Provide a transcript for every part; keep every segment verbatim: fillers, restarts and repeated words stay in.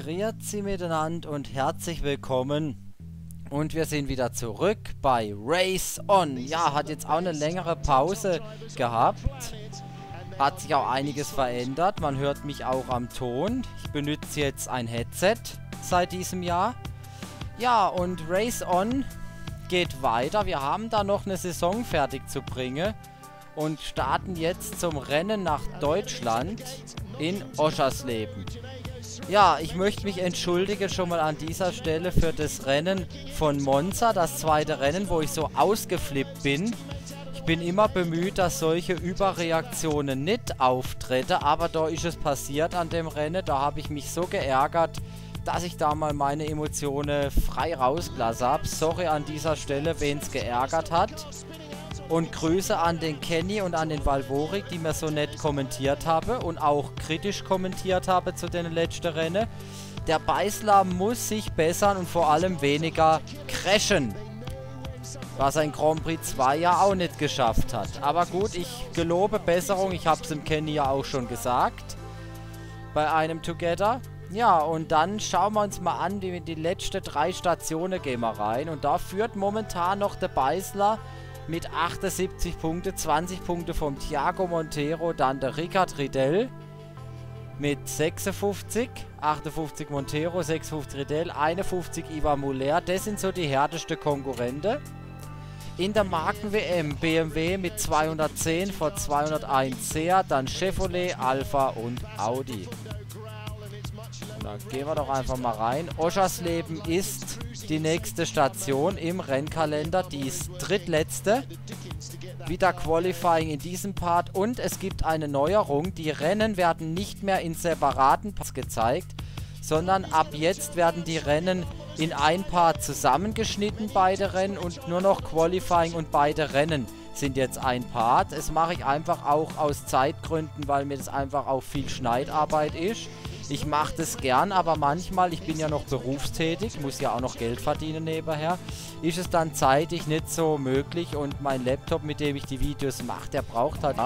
Grüezi miteinander und herzlich willkommen. Und wir sind wieder zurück bei RaceOn. Ja, hat jetzt auch eine längere Pause gehabt. Hat sich auch einiges verändert. Man hört mich auch am Ton. Ich benutze jetzt ein Headset seit diesem Jahr. Ja, und RaceOn geht weiter. Wir haben da noch eine Saison fertig zu bringen. Und starten jetzt zum Rennen nach Deutschland in Oschersleben. Ja, ich möchte mich entschuldigen schon mal an dieser Stelle für das Rennen von Monza, das zweite Rennen, wo ich so ausgeflippt bin. Ich bin immer bemüht, dass solche Überreaktionen nicht auftreten, aber da ist es passiert an dem Rennen. Da habe ich mich so geärgert, dass ich da mal meine Emotionen frei rausgelassen habe. Sorry an dieser Stelle, wen es geärgert hat. Und Grüße an den Kenny und an den Valvorik, die mir so nett kommentiert haben und auch kritisch kommentiert haben zu den letzten Rennen. Der Beißler muss sich bessern und vor allem weniger crashen. Was ein Grand Prix zwei ja auch nicht geschafft hat. Aber gut, ich gelobe Besserung. Ich habe es dem Kenny ja auch schon gesagt. Bei einem Together. Ja, und dann schauen wir uns mal an, wie wir die letzten drei Stationen gehen wir rein. Und da führt momentan noch der Beißler mit achtundsiebzig Punkte, zwanzig Punkte vom Tiago Monteiro, dann der Ricard Riedell mit sechsundfünfzig, achtundfünfzig Monteiro, sechsundfünfzig Riedell, einundfünfzig Yvan Muller. Das sind so die härtesten Konkurrenten. In der Marken-W M B M W mit zweihundertzehn vor zweihunderteins Seat, dann Chevrolet, Alfa und Audi. Und dann gehen wir doch einfach mal rein. Oschersleben ist die nächste Station im Rennkalender, die ist drittletzte. Wieder Qualifying in diesem Part und es gibt eine Neuerung. Die Rennen werden nicht mehr in separaten Parts gezeigt, sondern ab jetzt werden die Rennen in ein Part zusammengeschnitten, beide Rennen, und nur noch Qualifying und beide Rennen sind jetzt ein Part. Das mache ich einfach auch aus Zeitgründen, weil mir das einfach auch viel Schneidarbeit ist. Ich mache das gern, aber manchmal, ich bin ja noch berufstätig, muss ja auch noch Geld verdienen nebenher, ist es dann zeitlich nicht so möglich und mein Laptop, mit dem ich die Videos mache, der braucht halt.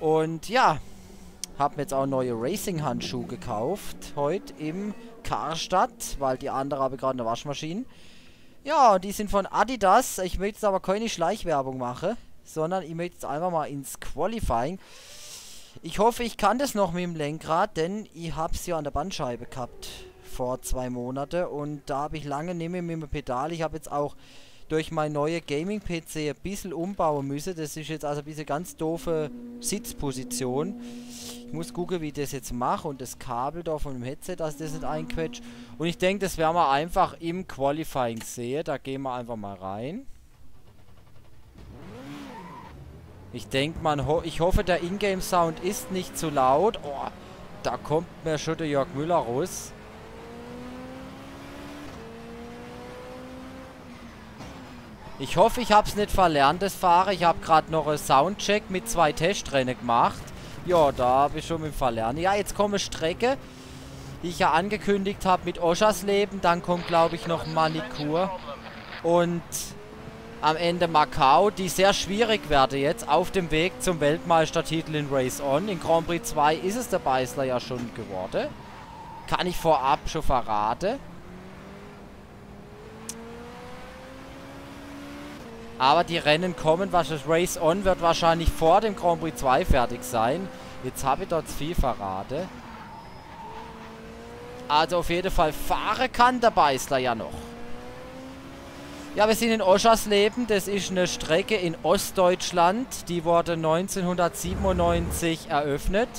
Und ja, habe mir jetzt auch neue Racing-Handschuhe gekauft, heute im Karstadt, weil die andere habe ich gerade in der Waschmaschine. Ja, die sind von Adidas, ich möchte jetzt aber keine Schleichwerbung machen, sondern ich möchte jetzt einfach mal ins Qualifying. Ich hoffe, ich kann das noch mit dem Lenkrad, denn ich hab's ja an der Bandscheibe gehabt vor zwei Monaten und da habe ich lange nicht mehr mit dem Pedal. Ich habe jetzt auch durch mein neue Gaming-P C ein bisschen umbauen müssen. Das ist jetzt also diese ganz doofe Sitzposition. Ich muss gucken, wie ich das jetzt mache und das Kabel da von dem Headset, dass das nicht einquetscht. Und ich denke, das werden wir einfach im Qualifying sehen. Da gehen wir einfach mal rein. Ich denke, man, ho ich hoffe, der Ingame-Sound ist nicht zu laut. Oh, da kommt mir schon der Jörg Müller raus. Ich hoffe, ich habe es nicht verlernt, das Fahren. Ich habe gerade noch einen Soundcheck mit zwei Testrennen gemacht. Ja, da habe ich schon mit dem Verlernen. Ja, jetzt kommt eine Strecke, die ich ja angekündigt habe mit Oschersleben. Dann kommt, glaube ich, noch Manikur. Und am Ende Macau, die sehr schwierig werde jetzt auf dem Weg zum Weltmeistertitel in RaceOn. In Grand Prix zwei ist es der Beißler ja schon geworden. Kann ich vorab schon verraten. Aber die Rennen kommen, was das RaceOn wird wahrscheinlich vor dem Grand Prix zwei fertig sein. Jetzt habe ich dort viel verraten. Also auf jeden Fall fahren kann der Beißler ja noch. Ja, wir sind in Oschersleben, das ist eine Strecke in Ostdeutschland, die wurde neunzehnhundertsiebenundneunzig eröffnet.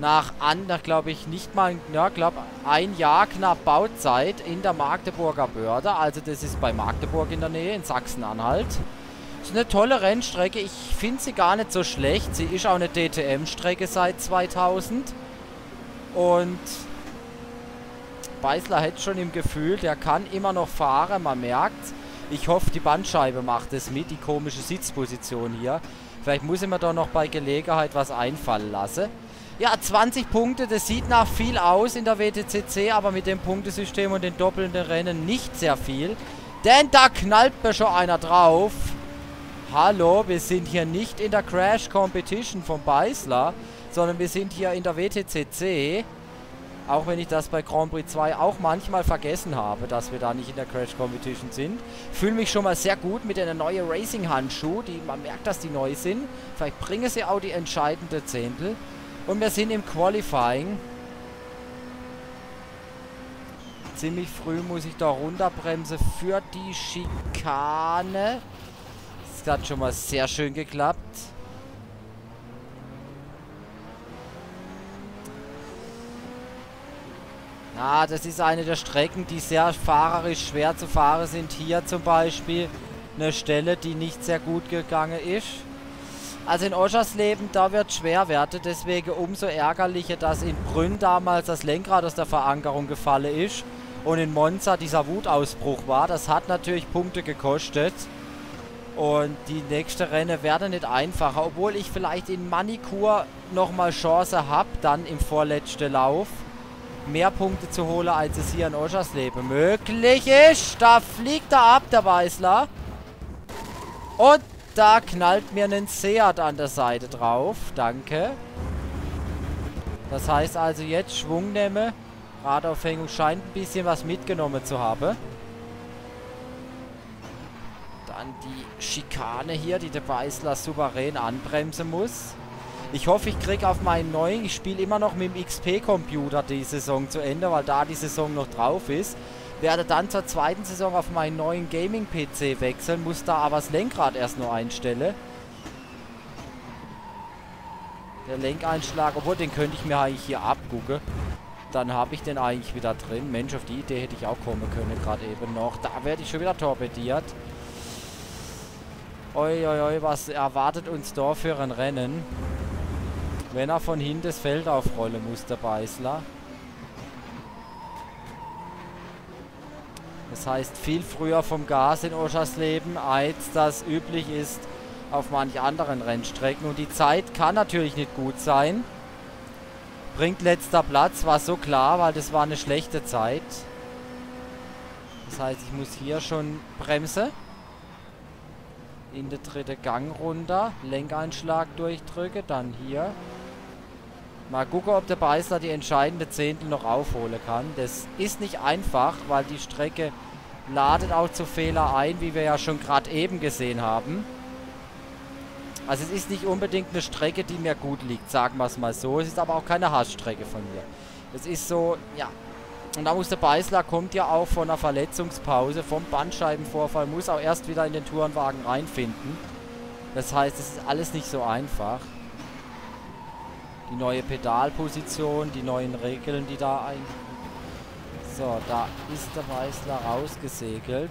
Nach, an, nach glaube ich, nicht mal, ja, glaub ein Jahr knapp Bauzeit in der Magdeburger Börde, also das ist bei Magdeburg in der Nähe, in Sachsen-Anhalt. Ist eine tolle Rennstrecke, ich finde sie gar nicht so schlecht, sie ist auch eine D T M-Strecke seit zweitausend und Beißler hat schon im Gefühl, der kann immer noch fahren, man merkt. Ich hoffe, die Bandscheibe macht es mit, die komische Sitzposition hier. Vielleicht muss ich mir da noch bei Gelegenheit was einfallen lassen. Ja, zwanzig Punkte, das sieht nach viel aus in der W T C C, aber mit dem Punktesystem und den doppelnden Rennen nicht sehr viel. Denn da knallt mir schon einer drauf. Hallo, wir sind hier nicht in der Crash Competition von Beißler, sondern wir sind hier in der W T C C. Auch wenn ich das bei Grand Prix zwei auch manchmal vergessen habe, dass wir da nicht in der Crash Competition sind. Fühle mich schon mal sehr gut mit einer neuen Racing-Handschuh. Man merkt, dass die neu sind. Vielleicht bringen sie auch die entscheidende Zehntel. Und wir sind im Qualifying. Ziemlich früh muss ich da runterbremsen für die Schikane. Das hat schon mal sehr schön geklappt. Ah, das ist eine der Strecken, die sehr fahrerisch schwer zu fahren sind. Hier zum Beispiel eine Stelle, die nicht sehr gut gegangen ist. Also in Oschersleben, da wird Schwerwerte. Deswegen umso ärgerlicher, dass in Brünn damals das Lenkrad aus der Verankerung gefallen ist. Und in Monza dieser Wutausbruch war. Das hat natürlich Punkte gekostet. Und die nächste Rennen werden nicht einfacher. Obwohl ich vielleicht in Manikur nochmal Chance habe, dann im vorletzten Lauf mehr Punkte zu holen, als es hier in Oschersleben möglich ist. Da fliegt er ab, der Beißler. Und da knallt mir ein Seat an der Seite drauf. Danke. Das heißt also jetzt Schwung nehmen. Radaufhängung scheint ein bisschen was mitgenommen zu haben. Dann die Schikane hier, die der Beißler souverän anbremsen muss. Ich hoffe, ich kriege auf meinen neuen, ich spiele immer noch mit dem X P-Computer die Saison zu Ende, weil da die Saison noch drauf ist. Werde dann zur zweiten Saison auf meinen neuen Gaming-P C wechseln, muss da aber das Lenkrad erst nur einstellen. Der Lenkeinschlag, obwohl den könnte ich mir eigentlich hier abgucken. Dann habe ich den eigentlich wieder drin. Mensch, auf die Idee hätte ich auch kommen können gerade eben noch. Da werde ich schon wieder torpediert. Oi, oi, oi, was erwartet uns da für ein Rennen? Wenn er von hinten das Feld aufrollen muss, der Beißler. Das heißt, viel früher vom Gas in Oschersleben, als das üblich ist auf manch anderen Rennstrecken. Und die Zeit kann natürlich nicht gut sein. Bringt letzter Platz, war so klar, weil das war eine schlechte Zeit. Das heißt, ich muss hier schon bremsen. In den dritten Gang runter, Lenkeinschlag durchdrücke, dann hier. Mal gucken, ob der Beißler die entscheidende Zehntel noch aufholen kann. Das ist nicht einfach, weil die Strecke ladet auch zu Fehler ein, wie wir ja schon gerade eben gesehen haben. Also es ist nicht unbedingt eine Strecke, die mir gut liegt, sagen wir es mal so. Es ist aber auch keine Hassstrecke von mir. Es ist so, ja. Und da muss der Beißler, kommt ja auch von einer Verletzungspause, vom Bandscheibenvorfall, muss auch erst wieder in den Tourenwagen reinfinden. Das heißt, es ist alles nicht so einfach. Die neue Pedalposition, die neuen Regeln, die da ein... So, da ist der Beißler rausgesegelt.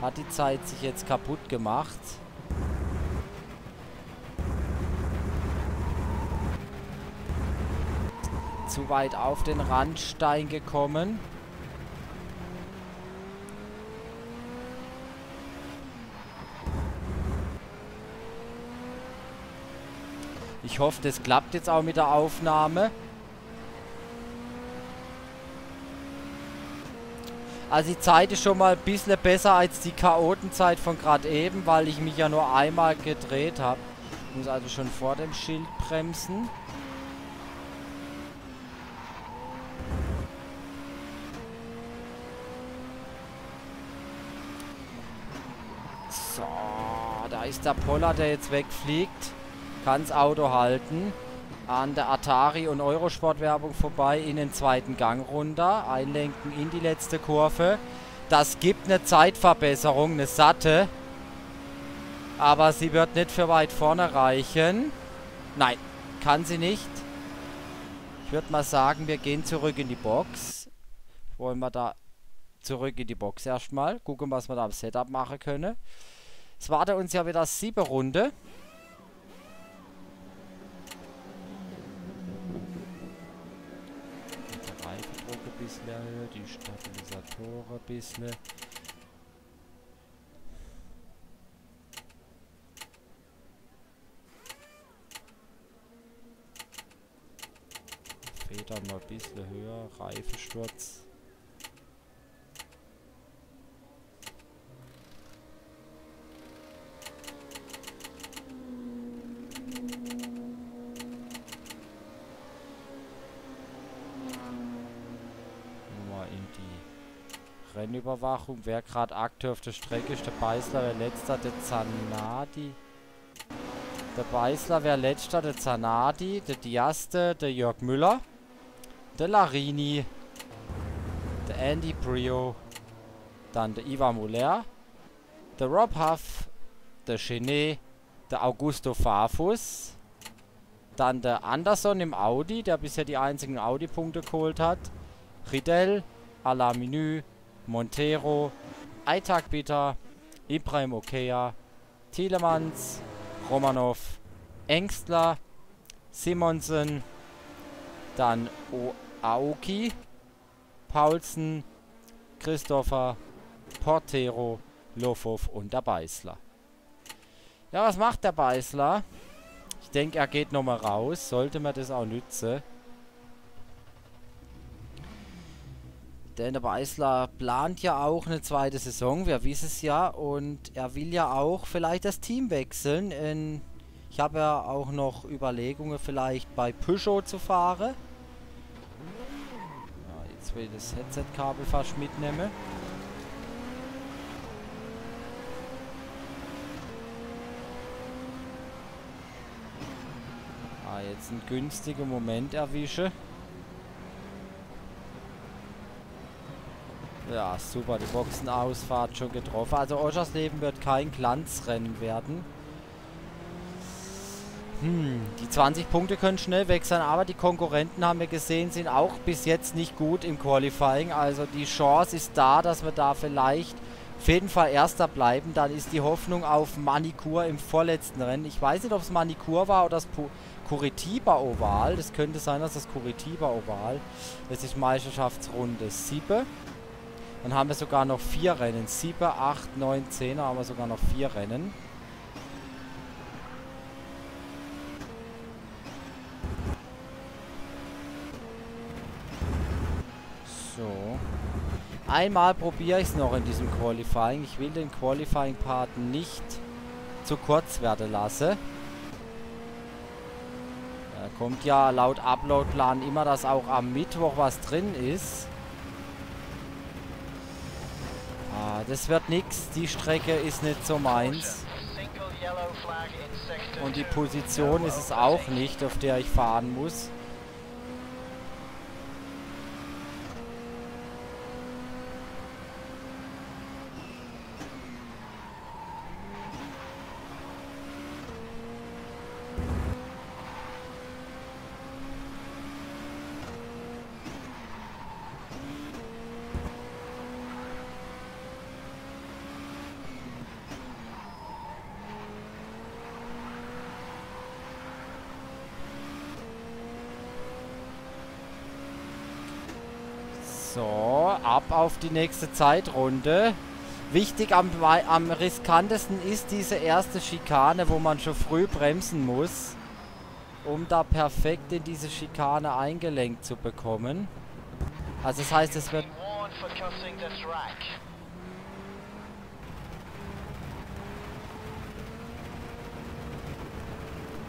Hat die Zeit sich jetzt kaputt gemacht. Zu weit auf den Randstein gekommen. Ich hoffe, das klappt jetzt auch mit der Aufnahme. Also die Zeit ist schon mal ein bisschen besser als die Chaotenzeit von gerade eben, weil ich mich ja nur einmal gedreht habe. Ich muss also schon vor dem Schild bremsen. Ist der Poller, der jetzt wegfliegt, kann das Auto halten. An der Atari- und Eurosport-Werbung vorbei, in den zweiten Gang runter, einlenken in die letzte Kurve. Das gibt eine Zeitverbesserung, eine satte. Aber sie wird nicht für weit vorne reichen. Nein, kann sie nicht. Ich würde mal sagen, wir gehen zurück in die Box. Wollen wir da zurück in die Box erstmal. Gucken, was wir da am Setup machen können. Es wartet uns ja wieder sieben Runde. Die Reifendruck ein bisschen erhöht, die Stabilisatoren ein bisschen. Federn mal ein bisschen höher, Reifensturz. Rennüberwachung. Wer gerade aktuell auf der Strecke ist, der Beißler, der Letzter, der Zanardi. Der Beißler wäre Letzter, der Zanardi, der Diaste, der Jörg Müller, der Larini, der Andy Priaulx, dann der Yvan Muller, der Rob Huff, der Kenny, der Augusto Farfus, dann der Anderson im Audi, der bisher die einzigen Audi-Punkte geholt hat, Riedell, Alaminu, Monteiro, Aitakbita, Ibrahim Okea, Tielemans, Romanov, Engstler, Simonsen, dann o Aoki, Paulsen, Christopher, Porteiro, Lofov und der Beißler. Ja, was macht der Beißler? Ich denke, er geht nochmal raus. Sollte man das auch nützen. Denn der Beißler plant ja auch eine zweite Saison, wir wissen es ja. Und er will ja auch vielleicht das Team wechseln. In ich habe ja auch noch Überlegungen, vielleicht bei Peugeot zu fahren. Ja, jetzt will ich das Headset-Kabel fast mitnehmen. Ah, jetzt einen günstigen Moment erwische. Ja, super, die Boxenausfahrt schon getroffen. Also Oschersleben wird kein Glanzrennen werden. Hm, die zwanzig Punkte können schnell weg sein, aber die Konkurrenten, haben wir gesehen, sind auch bis jetzt nicht gut im Qualifying. Also die Chance ist da, dass wir da vielleicht auf jeden Fall Erster bleiben. Dann ist die Hoffnung auf Manikur im vorletzten Rennen. Ich weiß nicht, ob es Manikur war oder das Curitiba-Oval. Das könnte sein, dass das Curitiba-Oval, das ist Meisterschaftsrunde sieben. Dann haben wir sogar noch vier Rennen. sieben, acht, neun, zehn haben wir sogar noch vier Rennen. So. Einmal probiere ich es noch in diesem Qualifying. Ich will den Qualifying-Part nicht zu kurz werden lassen. Da kommt ja laut Upload-Plan immer, dass auch am Mittwoch was drin ist. Das wird nichts, die Strecke ist nicht so meins. Und die Position ist es auch nicht, auf der ich fahren muss. So, ab auf die nächste Zeitrunde. Wichtig, am, am riskantesten ist diese erste Schikane, wo man schon früh bremsen muss, um da perfekt in diese Schikane eingelenkt zu bekommen. Also das heißt, es wird...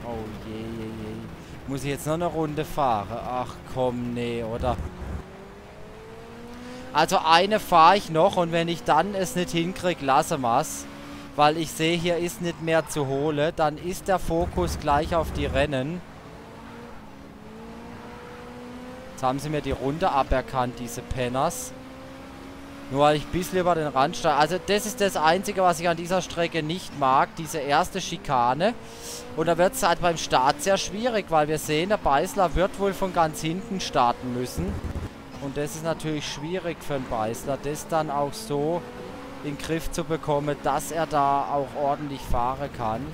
Oh je, je, je. Muss ich jetzt noch eine Runde fahren? Ach komm, nee, oder... Also eine fahre ich noch und wenn ich dann es nicht hinkriege, lasse mal's. Weil ich sehe, hier ist nicht mehr zu holen. Dann ist der Fokus gleich auf die Rennen. Jetzt haben sie mir die Runde aberkannt, diese Penners. Nur weil ich ein bisschen über den Rand stehe. Also das ist das Einzige, was ich an dieser Strecke nicht mag. Diese erste Schikane. Und da wird es halt beim Start sehr schwierig, weil wir sehen, der Beißler wird wohl von ganz hinten starten müssen. Und das ist natürlich schwierig für einen Beißler, das dann auch so in den Griff zu bekommen, dass er da auch ordentlich fahren kann.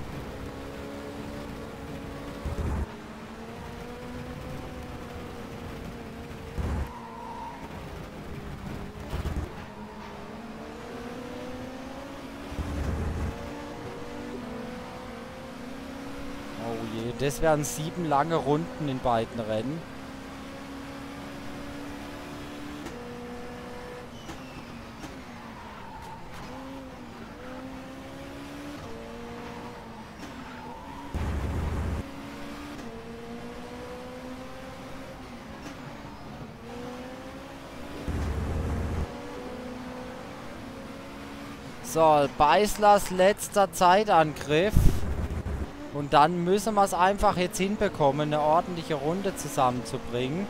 Oh je, das wären sieben lange Runden in beiden Rennen. So, Beißlers letzter Zeitangriff. Und dann müssen wir es einfach jetzt hinbekommen, eine ordentliche Runde zusammenzubringen.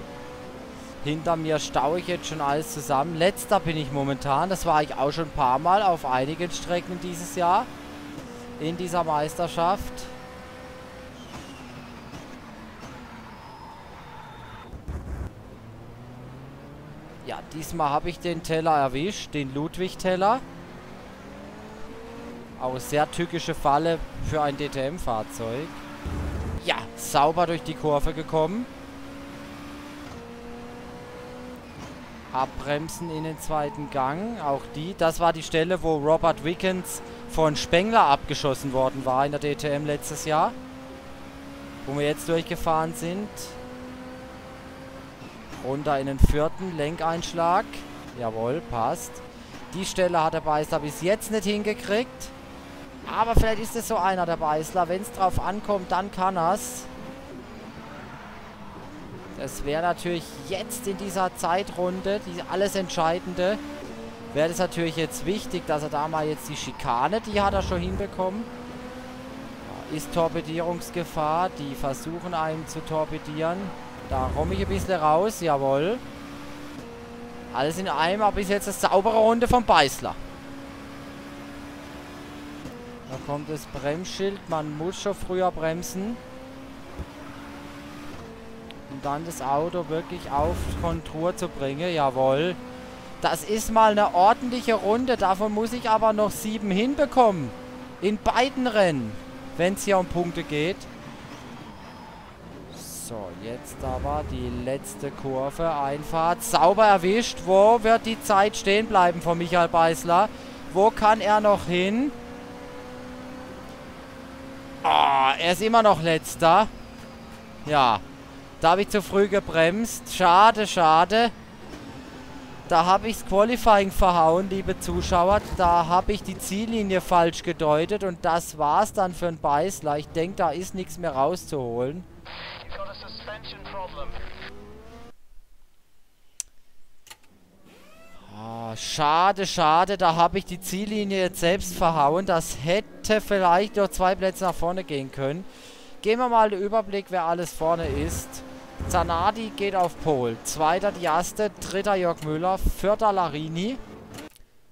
Hinter mir staue ich jetzt schon alles zusammen. Letzter bin ich momentan. Das war ich auch schon ein paar Mal auf einigen Strecken dieses Jahr. In dieser Meisterschaft. Ja, diesmal habe ich den Teller erwischt, den Ludwig-Teller. Auch sehr tückische Falle für ein D T M-Fahrzeug. Ja, sauber durch die Kurve gekommen. Abbremsen in den zweiten Gang, auch die. Das war die Stelle, wo Robert Wickens von Spengler abgeschossen worden war in der D T M letztes Jahr. Wo wir jetzt durchgefahren sind. Runter in den vierten, Lenkeinschlag. Jawohl, passt. Die Stelle hat der Beißler bis jetzt nicht hingekriegt. Aber vielleicht ist es so einer, der Beißler. Wenn es drauf ankommt, dann kann er's. Das wäre natürlich jetzt in dieser Zeitrunde, die alles Entscheidende, wäre es natürlich jetzt wichtig, dass er da mal jetzt die Schikane, die hat er schon hinbekommen. Ist Torpedierungsgefahr, die versuchen einem zu torpedieren. Da komme ich ein bisschen raus, jawohl. Alles in einem, aber bis jetzt eine saubere Runde vom Beißler. Da kommt das Bremsschild, man muss schon früher bremsen. Und dann das Auto wirklich auf Kontur zu bringen. Jawohl. Das ist mal eine ordentliche Runde. Davon muss ich aber noch sieben hinbekommen. In beiden Rennen. Wenn es hier um Punkte geht. So, jetzt aber die letzte Kurve. Einfahrt. Sauber erwischt. Wo wird die Zeit stehen bleiben von Michael Beißler? Wo kann er noch hin? Ah, er ist immer noch letzter. Ja. Da habe ich zu früh gebremst. Schade, schade. Da habe ich das Qualifying verhauen, liebe Zuschauer. Da habe ich die Ziellinie falsch gedeutet. Und das war's dann für den Beißler. Ich denke, da ist nichts mehr rauszuholen. Ah, schade, schade. Da habe ich die Ziellinie jetzt selbst verhauen. Das hätte vielleicht noch zwei Plätze nach vorne gehen können. Gehen wir mal den Überblick, wer alles vorne ist. Zanardi geht auf Pol. Zweiter Diaste, dritter Jörg Müller, vierter Larini,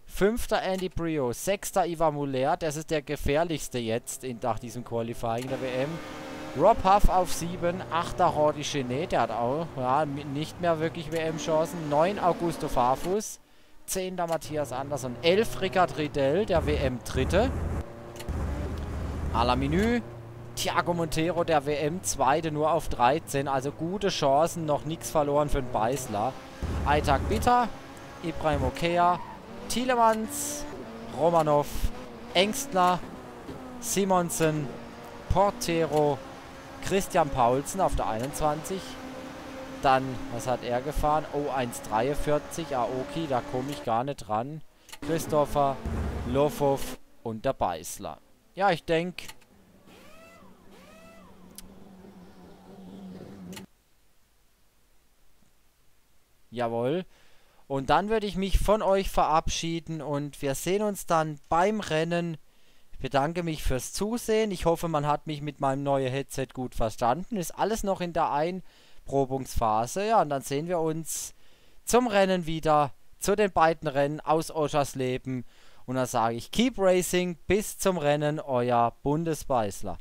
fünfter Andy Priaulx, sechster Yvan Muller. Das ist der gefährlichste jetzt in, nach diesem Qualifying der W M. Rob Huff auf sieben, achter Jordi Genet, der hat auch ja, nicht mehr wirklich W M-Chancen. neun Augusto Farfus, zehnter Matthias Andersson, elf Ricard Riedell, der W M-Dritte. A la Menü. Tiago Monteiro, der W M-Zweite, nur auf dreizehn. Also gute Chancen, noch nichts verloren für den Beißler. Aytag Bitter, Ibrahim Okea, Thielemanns, Romanov, Engstler, Simonsen, Porteiro, Christian Paulsen auf der einundzwanzig. Dann, was hat er gefahren? Oh, eins dreiundvierzig, Aoki, da komme ich gar nicht ran. Christopher, Lofov und der Beißler. Ja, ich denke... Jawohl. Und dann würde ich mich von euch verabschieden und wir sehen uns dann beim Rennen. Ich bedanke mich fürs Zusehen. Ich hoffe, man hat mich mit meinem neuen Headset gut verstanden. Ist alles noch in der Einprobungsphase. Ja, und dann sehen wir uns zum Rennen wieder, zu den beiden Rennen aus Oschersleben. Und dann sage ich, keep racing, bis zum Rennen, euer Bundesbeißler.